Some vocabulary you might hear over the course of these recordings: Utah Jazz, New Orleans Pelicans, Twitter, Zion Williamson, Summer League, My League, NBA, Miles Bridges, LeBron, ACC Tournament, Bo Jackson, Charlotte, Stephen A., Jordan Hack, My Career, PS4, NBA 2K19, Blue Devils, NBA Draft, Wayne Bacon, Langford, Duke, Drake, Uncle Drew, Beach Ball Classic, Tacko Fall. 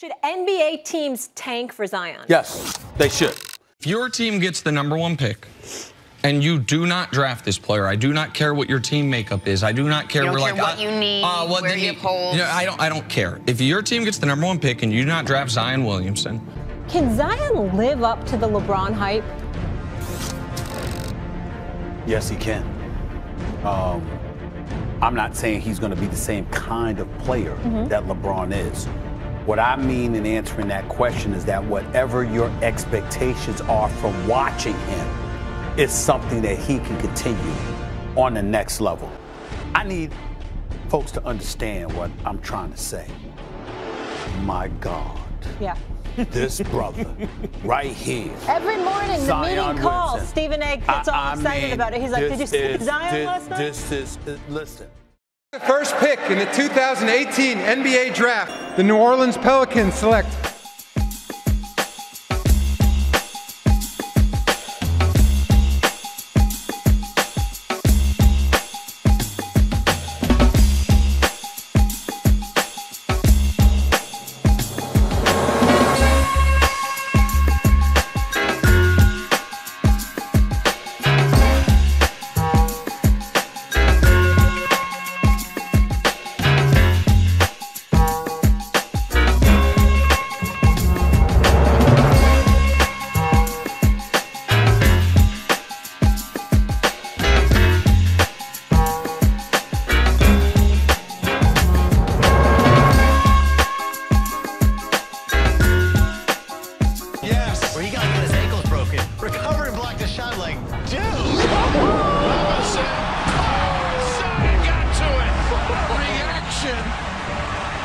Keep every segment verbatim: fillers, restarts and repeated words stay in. Should N B A teams tank for Zion? Yes, they should. If your team gets the number one pick and you do not draft this player, I do not care what your team makeup is. I do not care. You don't care like, what I, you need, uh, what where you hold. Yeah, I don't. I don't care. If your team gets the number one pick and you do not draft Zion Williamson, can Zion live up to the LeBron hype? Yes, he can. Um, I'm not saying he's going to be the same kind of player mm-hmm. that LeBron is. What I mean in answering that question is that whatever your expectations are from watching him, it's something that he can continue on the next level. I need folks to understand what I'm trying to say. My God. Yeah. This brother right here. Every morning, Zion the meeting calls. Stephen A. gets all I excited mean, about it. He's like, did you see is, Zion this, last night? This is, uh, listen. The first pick in the two thousand eighteen N B A Draft, the New Orleans Pelicans select.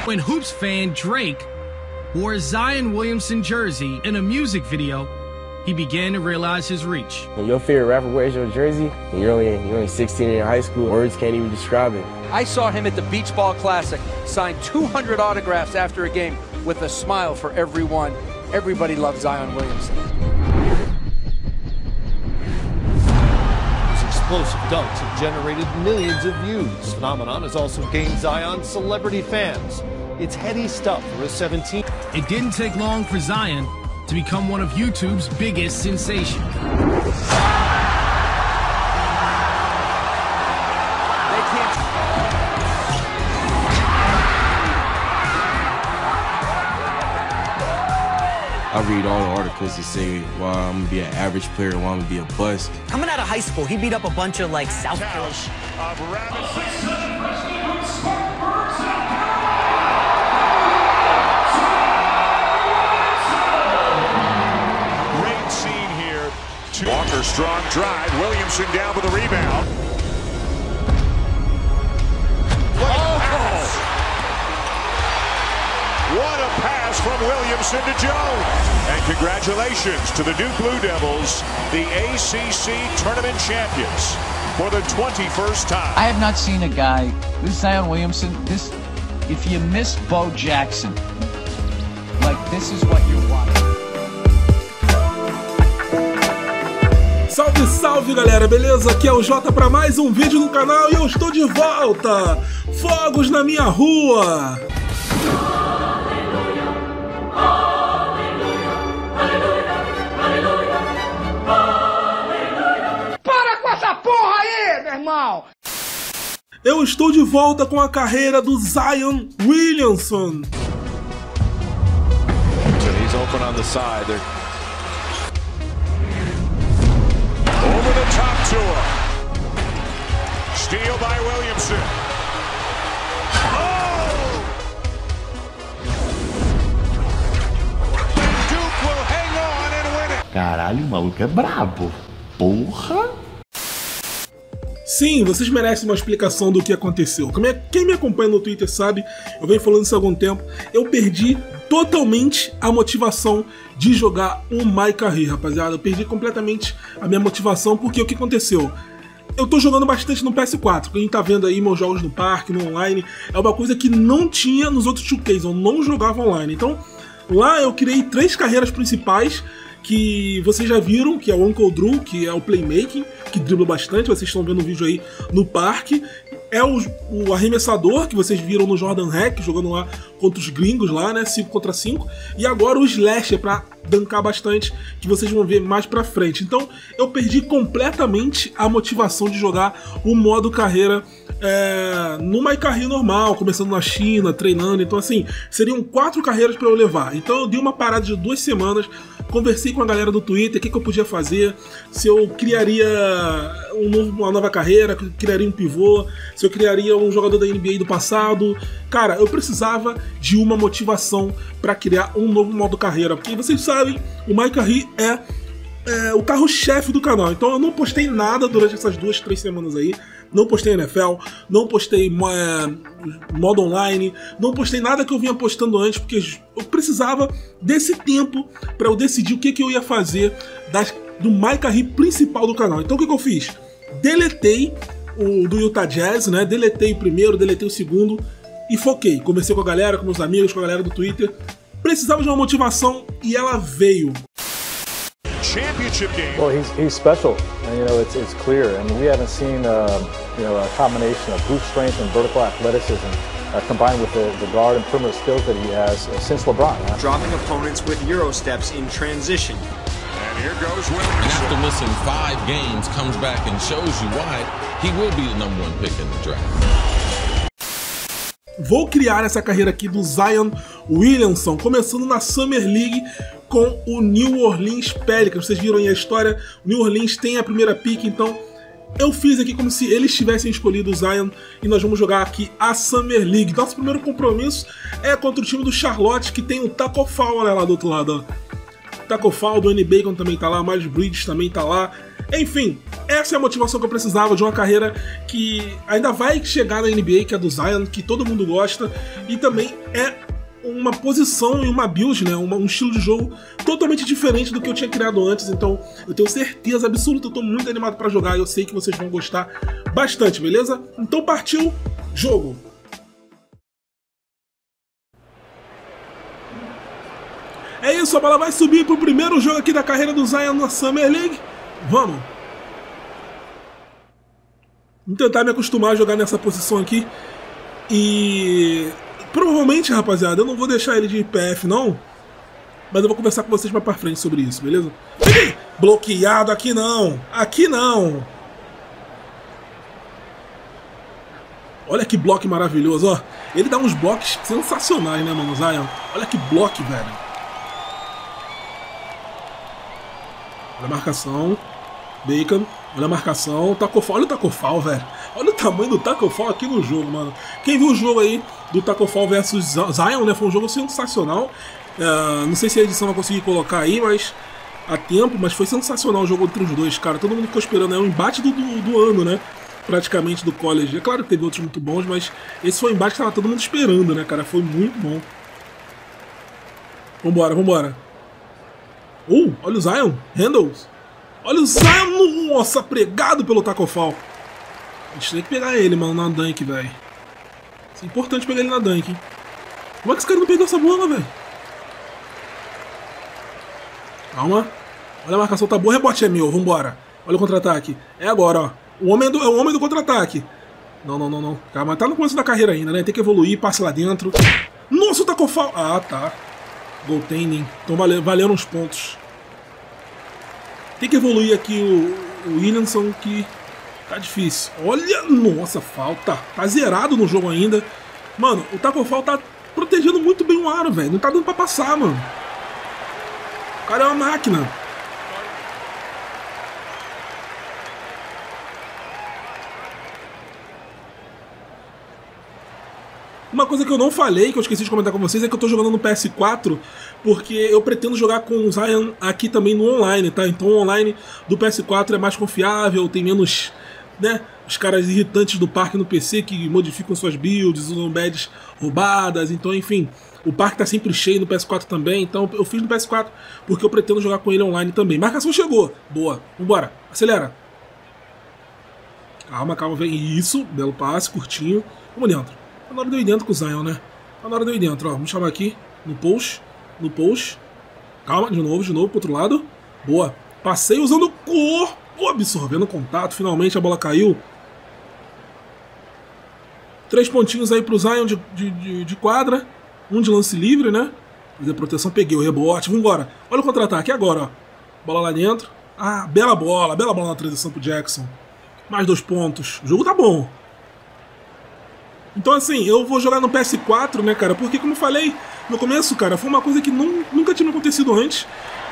When Hoops fan Drake wore a Zion Williamson jersey in a music video, he began to realize his reach. When your favorite rapper wears your jersey, and you're only, you're only sixteen in high school, words can't even describe it. I saw him at the Beach Ball Classic, signed two hundred autographs after a game with a smile for everyone. Everybody loves Zion Williamson. Explosive dunks have generated millions of views. Phenomenon has also gained Zion celebrity fans. It's heady stuff for a seventeen. It didn't take long for Zion to become one of YouTube's biggest sensations. They can't. I read all the articles that say why I'm gonna be an average player, why I'm gonna be a bust. Coming out of high school, he beat up a bunch of like South Carolina. Walker, strong drive. Williamson down with the rebound. What a, oh. pass. What a pass from Williamson to Jones. And congratulations to the Duke Blue Devils, the A C C Tournament Champions, for the twenty-first time. I have not seen a guy, this Zion Williamson, this, if you miss Bo Jackson, like this is what you're watching. Salve, salve galera, beleza? Aqui é o Jota para mais um vídeo do canal e eu estou de volta! Fogos na minha rua! Aleluia, aleluia, aleluia, aleluia, aleluia. Para com essa porra aí, meu irmão! Eu estou de volta com a carreira do Zion Williamson. He's open on the side. They're... Steal by Williamson. Oh! And Duke will hang on and win it. Caralho, o maluco é brabo. Porra! Sim, vocês merecem uma explicação do que aconteceu. Quem me acompanha no Twitter sabe, eu venho falando isso há algum tempo, eu perdi totalmente a motivação de jogar o My Career, rapaziada. Eu perdi completamente a minha motivação, porque o que aconteceu? Eu tô jogando bastante no P S quatro, quem tá vendo aí meus jogos no parque, no online, é uma coisa que não tinha nos outros two Ks, eu não jogava online. Então, lá eu criei três carreiras principais, que vocês já viram, que é o Uncle Drew, que é o playmaking, que dribla bastante, vocês estão vendo o vídeo aí no parque. É o, o arremessador, que vocês viram no Jordan Hack, jogando lá contra os gringos lá, né? cinco contra cinco. E agora o Slasher pra dancar bastante, que vocês vão ver mais pra frente. Então, eu perdi completamente a motivação de jogar o modo carreira é, no My Career normal, começando na China, treinando. Então, assim, seriam quatro carreiras pra eu levar. Então, eu dei uma parada de duas semanas, conversei com a galera do Twitter, o que, que eu podia fazer, se eu criaria um novo, uma nova carreira, criaria um pivô, se eu criaria um jogador da N B A do passado. Cara, eu precisava de uma motivação para criar um novo modo carreira, porque vocês sabem, o My Career é, é o carro-chefe do canal. Então eu não postei nada durante essas duas, três semanas aí. Não postei N F L, não postei é, modo online, não postei nada que eu vinha postando antes, porque eu precisava desse tempo para eu decidir o que, que eu ia fazer das, do My Career principal do canal. Então o que, que eu fiz? Deletei o do Utah Jazz, né? Deletei o primeiro, deletei o segundo e foquei. Comecei com a galera, com meus amigos, com a galera do Twitter. Precisava de uma motivação e ela veio. Championship game. Well, he's he's special, and you know it's it's clear. I mean, we haven't seen uh, you know a combination of brute strength and vertical athleticism uh, combined with the, the guard and perimeter skills that he has uh, since LeBron. Huh? Dropping opponents with euro steps in transition. And here goes Williamson. After missing five games, comes back and shows you why he will be the number one pick in the draft. Vou criar essa carreira aqui do Zion Williamson, começando na Summer League com o New Orleans Pelicans. Vocês viram aí a história, o New Orleans tem a primeira pick, então eu fiz aqui como se eles tivessem escolhido o Zion e nós vamos jogar aqui a Summer League. Nosso primeiro compromisso é contra o time do Charlotte, que tem o Tacko Fall, né, lá do outro lado. Tacko Fall, do Wayne Bacon também tá lá, Miles Bridges também tá lá. Enfim, essa é a motivação que eu precisava, de uma carreira que ainda vai chegar na N B A, que é do Zion, que todo mundo gosta, e também é uma posição e uma build, né, uma, um estilo de jogo totalmente diferente do que eu tinha criado antes. Então eu tenho certeza absoluta, eu tô muito animado pra jogar e eu sei que vocês vão gostar bastante, beleza? Então partiu, jogo! É isso, a bola vai subir pro primeiro jogo aqui da carreira do Zion na Summer League. Vamos! Vou tentar me acostumar a jogar nessa posição aqui. E provavelmente, rapaziada, eu não vou deixar ele de I P F, não. Mas eu vou conversar com vocês mais pra frente sobre isso, beleza? Peguei! Bloqueado aqui não! Aqui não! Olha que bloco maravilhoso, ó. Ele dá uns blocos sensacionais, né, mano, Zion? Olha que bloco, velho. Olha a marcação. Bacon, olha a marcação, Tacko Fall, olha o Tacko Fall, velho. Olha o tamanho do Tacko Fall aqui no jogo, mano. Quem viu o jogo aí do Tacko Fall versus Zion, né? Foi um jogo sensacional. Uh, não sei se a edição vai conseguir colocar aí, mas a tempo, mas foi sensacional o jogo entre os dois, cara. Todo mundo ficou esperando, é um embate do, do, do ano, né? Praticamente do college. É claro que teve outros muito bons, mas esse foi um embate que tava todo mundo esperando, né, cara? Foi muito bom. Vambora, vambora. Uh, olha o Zion, handles. Olha o Zion, nossa, pregado pelo Tacko Fall. A gente tem que pegar ele, mano, na dunk, velho. É importante pegar ele na dunk, hein? Como é que esse cara não pegou essa bola, velho? Calma. Olha a marcação, tá boa, rebote é meu, vambora. Olha o contra-ataque. É agora, ó. O homem é do, é o homem do contra-ataque. Não, não, não, não. Calma, tá no começo da carreira ainda, né? Tem que evoluir, passe lá dentro. Nossa, o Tacko Fall. Ah, tá. Goaltending. Então valendo uns pontos. Tem que evoluir aqui o, o Williamson, que tá difícil. Olha, nossa, falta. Tá zerado no jogo ainda. Mano, o Tacko Fall tá protegendo muito bem o aro, velho. Não tá dando pra passar, mano. O cara é uma máquina. Uma coisa que eu não falei, que eu esqueci de comentar com vocês, é que eu tô jogando no P S quatro, porque eu pretendo jogar com o Zion aqui também no online, tá? Então o online do P S quatro é mais confiável, tem menos, né, os caras irritantes do parque no P C que modificam suas builds, usam badges roubadas, então enfim, o parque tá sempre cheio no P S quatro também, então eu fiz no P S quatro porque eu pretendo jogar com ele online também. Marcação chegou, boa, vambora, acelera. Calma, calma, vem isso, belo passe, curtinho, vamos dentro. Tá na hora de eu ir dentro com o Zion, né? Tá na hora de eu ir dentro, ó. Vamos chamar aqui. No post. No post. Calma, de novo, de novo, pro outro lado. Boa. Passei usando o corpo, absorvendo o contato. Finalmente a bola caiu. Três pontinhos aí pro Zion de, de, de, de quadra. um de lance livre, né? Fazer proteção, peguei o rebote, vambora. Olha o contra-ataque agora, ó. Bola lá dentro. Ah, bela bola, bela bola na transição pro Jackson. Mais dois pontos. O jogo tá bom. Então, assim, eu vou jogar no P S quatro, né, cara? Porque, como eu falei no começo, cara, foi uma coisa que não, nunca tinha acontecido antes,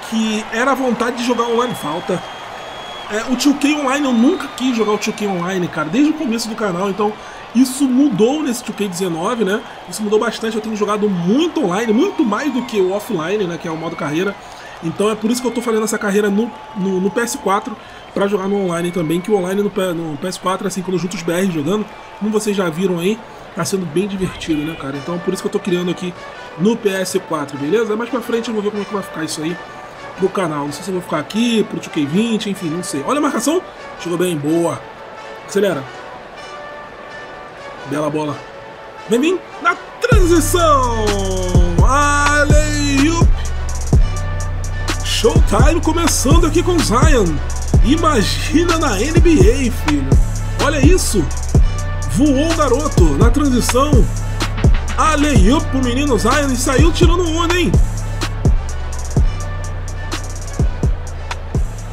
que era a vontade de jogar online falta. É, o two K Online, eu nunca quis jogar o two K Online, cara, desde o começo do canal, então isso mudou nesse two K dezenove, né? Isso mudou bastante, eu tenho jogado muito online, muito mais do que o offline, né, que é o modo carreira. Então é por isso que eu tô fazendo essa carreira no, no, no P S quatro, pra jogar no online também, que o online no, no P S quatro, assim, quando eu junto os B R jogando, como vocês já viram aí, tá sendo bem divertido, né, cara? Então por isso que eu tô criando aqui no P S quatro, beleza? Mais pra frente eu vou ver como é que vai ficar isso aí pro canal. Não sei se eu vou ficar aqui, pro two K vinte, enfim, não sei. Olha a marcação. Chegou bem, boa. Acelera. Bela bola. Vem, vem. Na transição. Alley-oop. Showtime começando aqui com Zion. Imagina na N B A, filho. Olha isso. Voou o garoto na transição. Alley-oop pro menino Zion e saiu tirando onda, hein?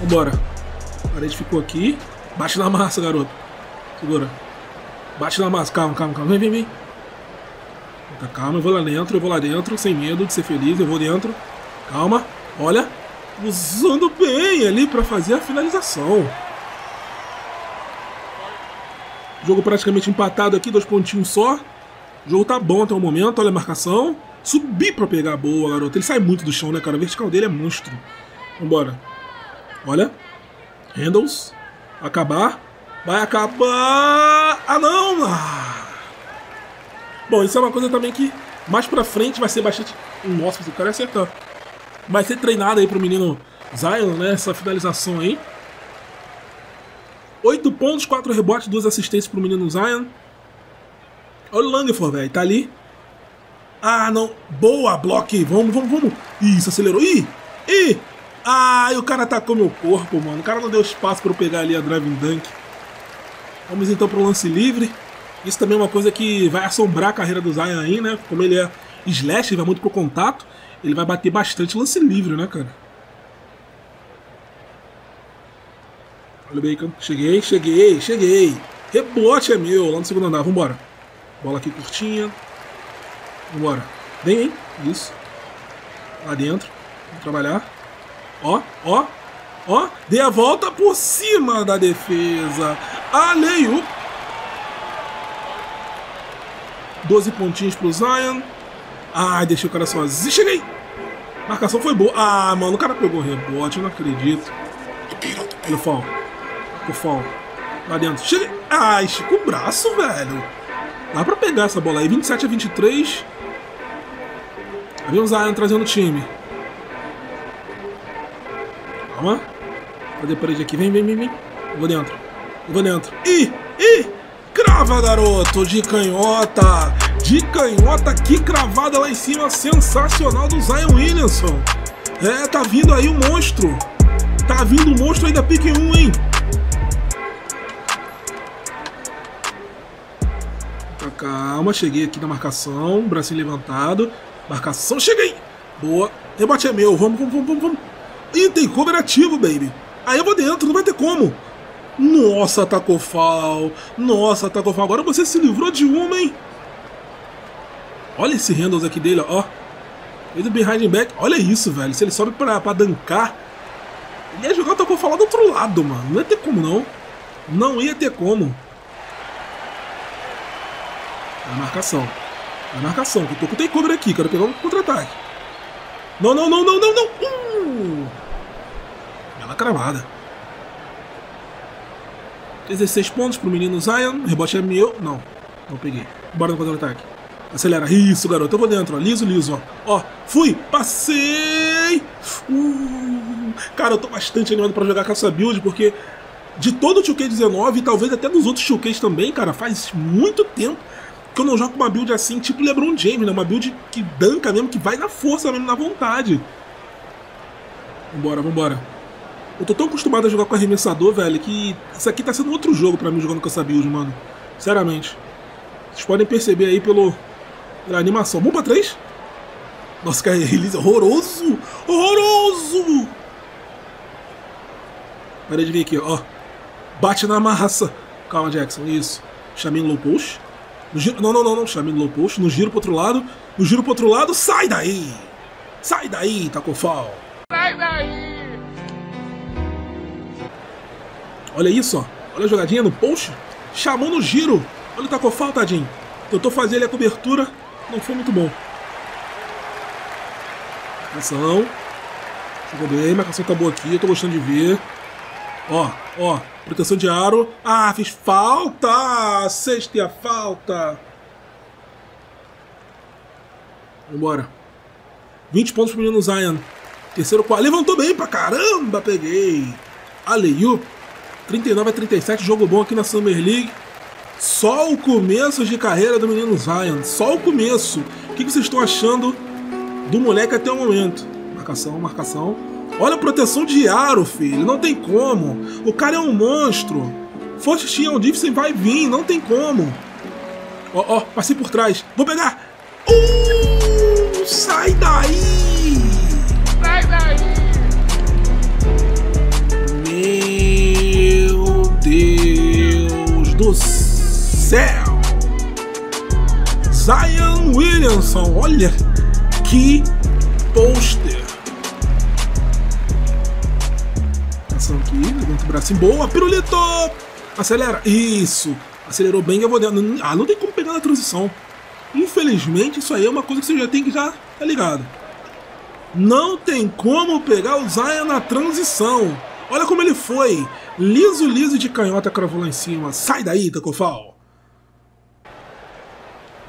Vambora. A parede ficou aqui. Bate na massa, garoto. Segura. Bate na massa. Calma, calma, calma. Vem, vem, vem. Calma, eu vou lá dentro, eu vou lá dentro. Sem medo de ser feliz, eu vou dentro. Calma. Olha. Usando bem ali pra fazer a finalização. Jogo praticamente empatado aqui. Dois pontinhos só. O jogo tá bom até o momento. Olha a marcação. Subir pra pegar. Boa, garoto. Ele sai muito do chão, né, cara? O vertical dele é monstro. Vambora. Olha, handles, acabar, vai acabar, ah não, ah. Bom, isso é uma coisa também que mais pra frente vai ser bastante, nossa, o cara acertar, vai ser treinado aí pro menino Zion, né, essa finalização aí, oito pontos, quatro rebotes, duas assistências pro menino Zion, olha o Langford, velho, tá ali, ah não, boa, bloque, vamos, vamos, vamos, isso, acelerou, ih, ih, ah, e o cara atacou meu corpo, mano. O cara não deu espaço pra eu pegar ali a driving dunk. Vamos então pro lance livre. Isso também é uma coisa que vai assombrar a carreira do Zion aí, né? Como ele é slash, ele vai muito pro contato. Ele vai bater bastante lance livre, né, cara? Olha o Bacon. Cheguei, cheguei, cheguei. Rebote é meu, lá no segundo andar. Vambora. Bola aqui curtinha. Vambora. Vem, hein? Isso. Lá dentro. Vamos trabalhar. Ó, ó, ó, dei a volta por cima da defesa. Alley-oop. doze pontinhos pro Zion. Ai, deixei o cara sozinho. Cheguei. Marcação foi boa. Ah, mano, o cara pegou o rebote, eu não acredito. Olha o fall. O fall. Lá dentro. Cheguei. Ai, estica o braço, velho. Dá pra pegar essa bola aí. vinte e sete a vinte e três. Aí o Zion trazendo o time. Calma. Cadê a parede aqui? Vem, vem, vem, vem. Eu vou dentro. Eu vou dentro. Ih, ih! Crava, garoto! De canhota! De canhota, que cravada lá em cima! Sensacional do Zion Williamson! É, tá vindo aí o monstro! Tá vindo o monstro aí da pick um, hein? Tá, calma, cheguei aqui na marcação. Bracinho levantado. Marcação, cheguei! Boa! Rebote é meu! Vamos, vamos, vamos, vamos! E tem cover ativo, baby. Aí eu vou dentro, não vai ter como. Nossa, Tacko Fall. Nossa, Tacko Fall. Agora você se livrou de uma, hein? Olha esse handles aqui dele, ó. Fez o behind back. Olha isso, velho. Se ele sobe pra, pra dancar, ele ia jogar o Tacko Fall do outro lado, mano. Não ia ter como, não. Não ia ter como. É a marcação. É a marcação. Eu tô com o takeover aqui. Quero pegar um contra-ataque. Não, não, não, não, não, não. Uh! Bela cravada. dezesseis pontos pro menino Zion. Rebote é meu. Não, não peguei. Bora no contra-ataque. Acelera. Isso, garoto. Eu vou dentro, ó. Liso, liso, ó. Ó, fui. Passei. Uh. Cara, eu tô bastante animado pra jogar com essa build, porque de todo o two K dezenove e talvez até dos outros two Ks também, cara, faz muito tempo que eu não jogo uma build assim, tipo LeBron James, né? Uma build que danca mesmo, que vai na força mesmo, na vontade. Vambora, vambora. Eu tô tão acostumado a jogar com arremessador, velho, que isso aqui tá sendo outro jogo pra mim jogando com essa build, mano. Sinceramente. Vocês podem perceber aí pelo... pela animação. Vamos pra três. Nossa, cara, release horroroso! Horroroso! Para de vir aqui, ó. Bate na massa. Calma, Jackson. Isso. Chamei no low post. No giro... Não, não, não, não. Chamei no low post. No giro pro outro lado. No giro pro outro lado. Sai daí! Sai daí, Tacko Fall! Sai daí! Olha isso, ó. Olha a jogadinha no post. Chamou no giro. Olha o Tacko Fall, tadinho. Tentou fazer ali a cobertura. Não foi muito bom. Atenção. Jogou bem. Marcação tá boa aqui. Eu tô gostando de ver. Ó, ó, proteção de aro. Ah, fiz falta! Sexta e a falta. Vambora. vinte pontos pro menino Zion. Terceiro quarto. Levantou bem pra caramba! Peguei! Aleiu. trinta e nove a trinta e sete. Jogo bom aqui na Summer League. Só o começo de carreira do menino Zion. Só o começo. O que vocês estão achando do moleque até o momento? Marcação, marcação. Olha a proteção de aro, filho. Não tem como. O cara é um monstro. Forte é um Dipsen, vai vir. Não tem como. Ó, ó. Passei por trás. Vou pegar. Uh, sai daí. Sai daí. Meu Deus do céu. Zion Williamson. Olha que pôster. Aqui, levanta o braço em boa, pirulito! Acelera, isso! Acelerou bem, eu vou dentro. Ah, não tem como pegar na transição. Infelizmente, isso aí é uma coisa que você já tem que já tá ligado. Não tem como pegar o Zion na transição. Olha como ele foi. Liso, liso de canhota, cravou lá em cima. Sai daí, Tacko Fall!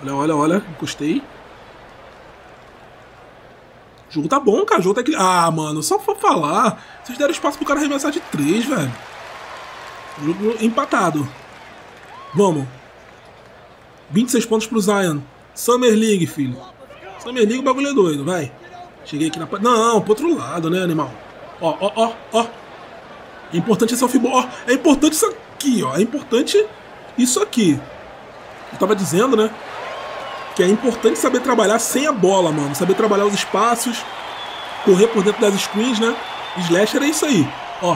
Olha, olha, olha, encostei. O jogo tá bom, cara. O jogo tá aqui. Ah, mano, só pra falar. Vocês deram espaço pro cara arremessar de três, velho. O jogo empatado. Vamos. vinte e seis pontos pro Zion. Summer League, filho. Summer League, o bagulho é doido, vai. Cheguei aqui na... Não, pro outro lado, né, animal? Ó, ó, ó, ó. É importante esse off-ball. É importante isso aqui, ó. É importante isso aqui. Eu tava dizendo, né? Que é importante saber trabalhar sem a bola, mano. Saber trabalhar os espaços, correr por dentro das screens, né? Slasher é isso aí, ó.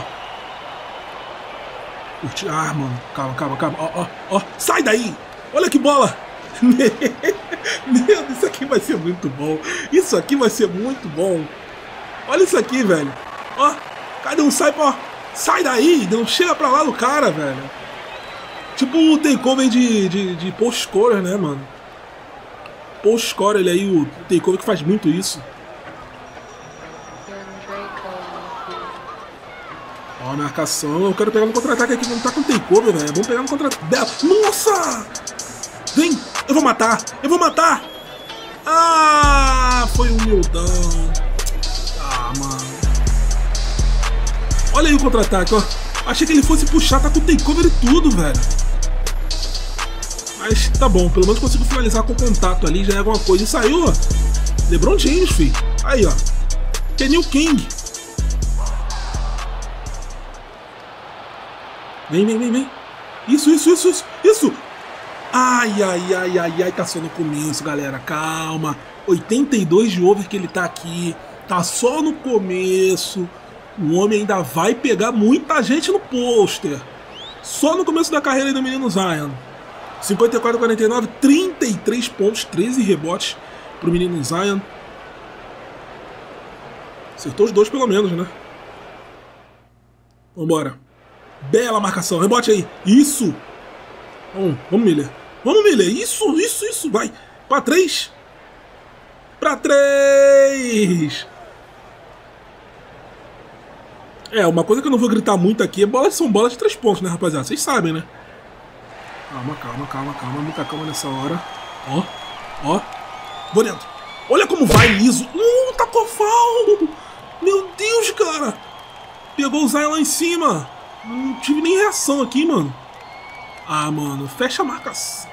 Curti... Ah, mano, calma, calma, calma. Ó, ó, ó. Sai daí! Olha que bola! Meu, isso aqui vai ser muito bom. Isso aqui vai ser muito bom. Olha isso aqui, velho. Ó, cadê um sai, ó? Sai daí! Não chega pra lá do cara, velho. Tipo o takeover de, de, de post-scorer, né, mano? Post-score, ele aí, o takeover que faz muito isso. Ó, a marcação. Eu quero pegar no contra-ataque aqui. Não tá com takeover, velho. Vamos pegar no contra-ataque. Nossa! Vem! Eu vou matar! Eu vou matar! Ah! Foi humildão. Ah, mano. Olha aí o contra-ataque, ó. Achei que ele fosse puxar. Tá com takeover e tudo, velho. Mas tá bom, pelo menos consigo finalizar com contato ali, já é alguma coisa. E saiu, ó. LeBron James, filho. Aí, ó. Kenil King. Vem, vem, vem, vem. Isso, isso, isso, isso, isso. Ai, ai, ai, ai, ai. Tá só no começo, galera. Calma. oitenta e dois de over que ele tá aqui. Tá só no começo. O homem ainda vai pegar muita gente no pôster. Só no começo da carreira aí do menino Zion. cinquenta e quatro a quarenta e nove, trinta e três pontos, treze rebotes pro menino Zion. Acertou os dois pelo menos, né? Vambora. Bela marcação, rebote aí. Isso! Vamos, vamos, Miller. Vamos, Miller. Isso, isso, isso. Vai. Pra três. Pra três. É, uma coisa que eu não vou gritar muito aqui é bolas são bolas de três pontos, né, rapaziada? Vocês sabem, né? Calma, calma, calma, calma. Muita calma nessa hora. Ó, ó. Vou dentro. Olha como vai liso. Uh, Tacko Fall. Meu Deus, cara. Pegou o Zion lá em cima. Não tive nem reação aqui, mano. Ah, mano. Fecha a marcação.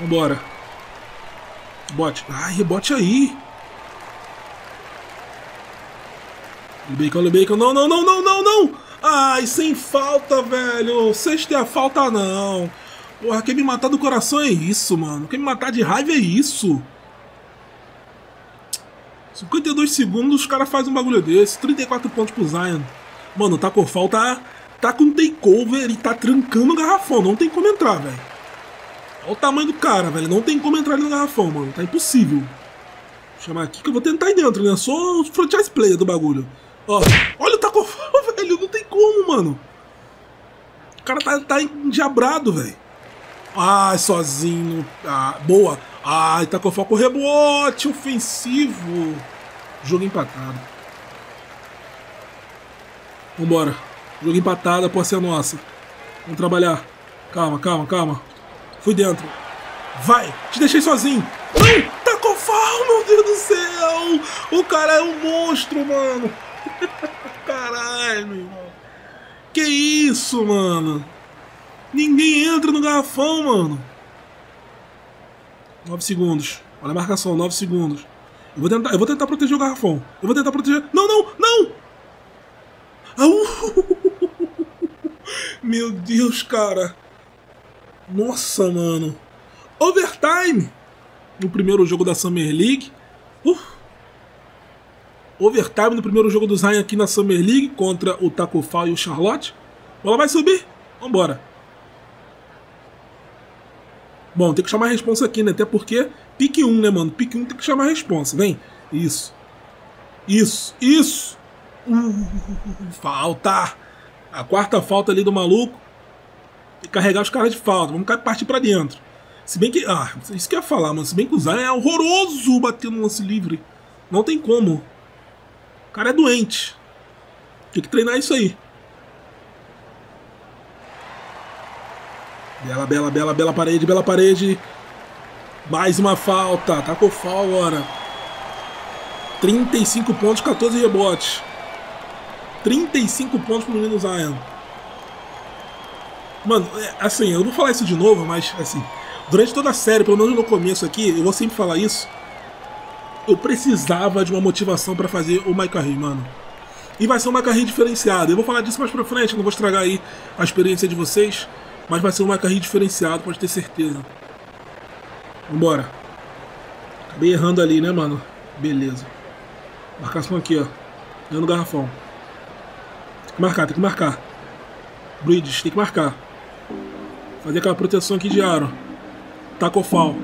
Vambora. Bote. Ai, rebote aí. Bacon, Bacon. Não, não, não, não, não, não. Ai, sem falta, velho. Sexta é a falta, não. Porra, quem me matar do coração é isso, mano. Quem me matar de raiva é isso. cinquenta e dois segundos, os caras fazem um bagulho desse. trinta e quatro pontos pro Zion. Mano, o Tacko Fall tá, tá com takeover e tá trancando o garrafão. Não tem como entrar, velho. Olha o tamanho do cara, velho. Não tem como entrar ali no garrafão, mano. Tá impossível. Vou chamar aqui que eu vou tentar aí dentro, né? Sou o franchise player do bagulho. Ó, olha o Tacko Fall, velho. Não tem como, mano. O cara tá, tá endiabrado, velho. Ai, sozinho. Ah, boa. Ai, Tacko Fall com rebote ofensivo. Jogo empatado. Vambora. Jogo empatado, pode ser a nossa. Vamos trabalhar. Calma, calma, calma. Fui dentro. Vai, te deixei sozinho. Não, Tacko Fall, meu Deus do céu. O cara é um monstro, mano. Caralho, meu irmão. Que isso, mano. Ninguém entra no garrafão, mano. nove segundos. Olha a marcação, nove segundos. Eu vou tentar, eu vou tentar proteger o garrafão. Eu vou tentar proteger... Não, não, não! Au! Meu Deus, cara. Nossa, mano. Overtime! No primeiro jogo da Summer League. Uh. Overtime no primeiro jogo do Zion aqui na Summer League contra o Tacko Fall e o Charlotte. Bola vai subir. Vambora. Bom, tem que chamar a responsa aqui, né? Até porque pique um, né, mano? Pique um tem que chamar a responsa. Vem. Isso. Isso. Isso. Uh, falta. A quarta falta ali do maluco. E carregar os caras de falta. Vamos partir pra dentro. Se bem que... Ah, isso que eu ia falar, mano. Se bem que o Zion é horroroso batendo no lance livre. Não tem como. O cara é doente. Tem que treinar isso aí. Bela, bela, bela, bela parede, bela parede. Mais uma falta. Tacko Fall agora. trinta e cinco pontos, quatorze rebotes. trinta e cinco pontos pro menino Zion. Mano, assim, eu não vou falar isso de novo, mas assim, durante toda a série, pelo menos no começo aqui, eu vou sempre falar isso. Eu precisava de uma motivação pra fazer o My Career, mano. E vai ser um My Career diferenciado. Eu vou falar disso mais pra frente, não vou estragar aí a experiência de vocês. Mas vai ser um My Career diferenciado, pode ter certeza. Vambora. Acabei errando ali, né, mano? Beleza. Marcação aqui, ó. Dando garrafão. Tem que marcar, tem que marcar. Bridges, tem que marcar. Fazer aquela proteção aqui de aro. Tacko Fall.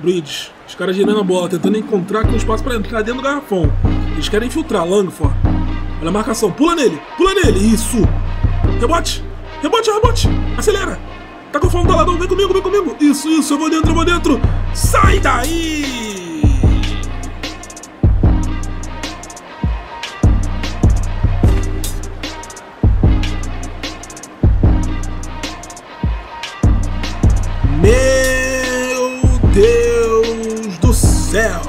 Bridges. Os caras girando a bola, tentando encontrar aqui um espaço pra entrar dentro do garrafão. Eles querem infiltrar. Langford. Olha a marcação. Pula nele. Pula nele. Isso. Rebote. Rebote, rebote! Acelera! Tacko Fall do ladrão, vem comigo, vem comigo! Isso, isso, eu vou dentro, eu vou dentro! Sai daí! Meu Deus do céu!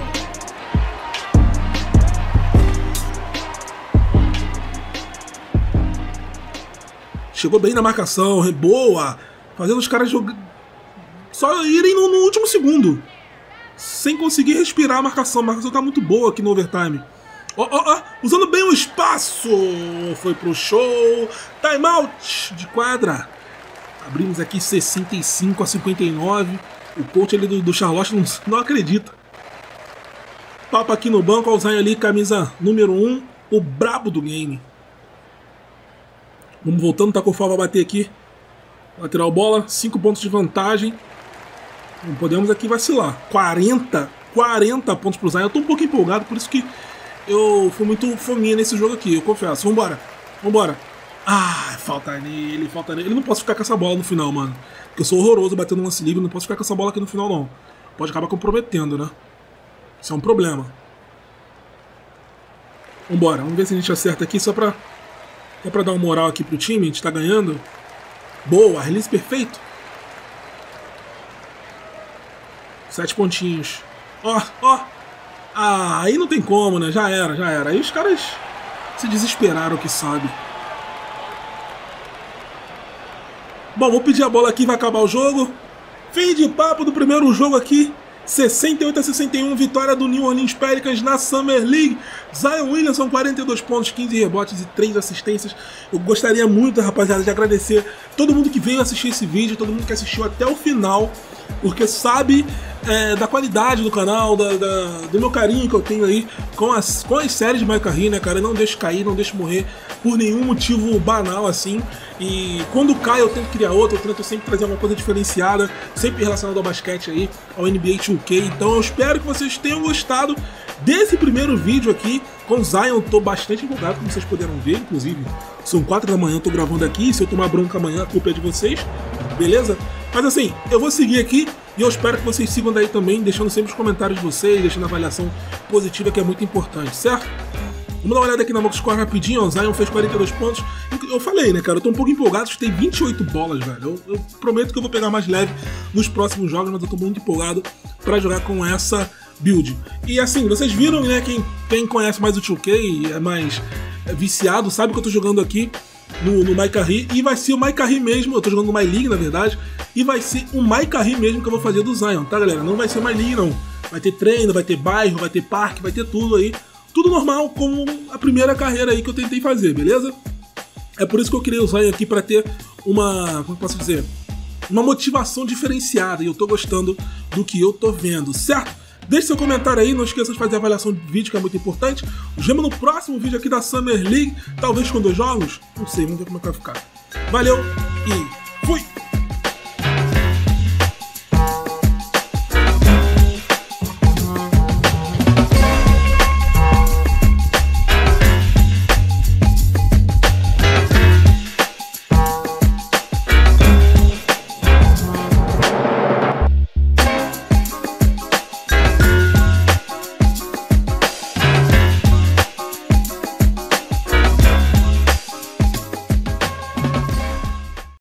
Chegou bem na marcação, reboa, fazendo os caras jogar, só irem no, no último segundo, sem conseguir respirar a marcação. A marcação tá muito boa aqui no overtime. Ó, ó, ó, usando bem o espaço, foi pro show, timeout de quadra. Abrimos aqui sessenta e cinco a cinquenta e nove, o coach ali do, do Charlotte não, não acredita. Papo aqui no banco, o Zion ali, camisa número um, o brabo do game. Vamos voltando, Tacko Fall vai bater aqui. Lateral bola, cinco pontos de vantagem. Não podemos aqui vacilar. quarenta, quarenta pontos pro Zion. Eu tô um pouco empolgado, por isso que eu fui muito fominha nesse jogo aqui, eu confesso. Vambora, vambora. Ah, falta nele, falta nele. Eu não posso ficar com essa bola no final, mano. Porque eu sou horroroso batendo um lance livre, não posso ficar com essa bola aqui no final, não. Pode acabar comprometendo, né? Isso é um problema. Vambora, vamos ver se a gente acerta aqui só pra... É pra dar uma moral aqui pro time, a gente tá ganhando. Boa, release perfeito. Sete pontinhos. Ó, ó. Ah, aí não tem como, né? Já era, já era. Aí os caras se desesperaram, que sabe. Bom, vou pedir a bola aqui, vai acabar o jogo. Fim de papo do primeiro jogo aqui. sessenta e oito a sessenta e um, vitória do New Orleans Pelicans na Summer League. Zion Williamson, quarenta e dois pontos, quinze rebotes e três assistências. Eu gostaria muito, rapaziada, de agradecer todo mundo que veio assistir esse vídeo, todo mundo que assistiu até o final. porque sabe é, da qualidade do canal, da, da, do meu carinho que eu tenho aí com as, com as séries de My Career, né, cara? Eu não deixo cair, não deixo morrer por nenhum motivo banal assim. E quando cai, eu tento criar outra, eu tento sempre trazer alguma coisa diferenciada, sempre relacionada ao basquete aí, ao N B A two K. Então eu espero que vocês tenham gostado desse primeiro vídeo aqui com o Zion. Eu tô bastante empolgado, como vocês puderam ver, inclusive. São quatro da manhã, eu tô gravando aqui. Se eu tomar bronca amanhã, a culpa é de vocês, beleza? Mas assim, eu vou seguir aqui e eu espero que vocês sigam daí também, deixando sempre os comentários de vocês, deixando a avaliação positiva, que é muito importante, certo? Vamos dar uma olhada aqui na box score rapidinho, ó. O Zion fez quarenta e dois pontos. Eu falei, né, cara? Eu tô um pouco empolgado, chutei vinte e oito bolas, velho. Eu, eu prometo que eu vou pegar mais leve nos próximos jogos, mas eu tô muito empolgado pra jogar com essa build. E assim, vocês viram, né? Quem, quem conhece mais o two K e é mais viciado sabe que eu tô jogando aqui no, no My Career, e vai ser o My Career mesmo. Eu tô jogando no My League, na verdade, e vai ser o My Career mesmo que eu vou fazer do Zion, tá, galera? Não vai ser My League, não. Vai ter treino, vai ter bairro, vai ter parque, vai ter tudo aí. Tudo normal, como a primeira carreira aí que eu tentei fazer, beleza? É por isso que eu criei o Zion aqui, pra ter uma, como posso dizer, uma motivação diferenciada, e eu tô gostando do que eu tô vendo, certo? Deixe seu comentário aí, não esqueça de fazer a avaliação do vídeo, que é muito importante. Nos vemos no próximo vídeo aqui da Summer League, talvez com dois jogos, não sei, vamos ver como é que vai ficar. Valeu e fui!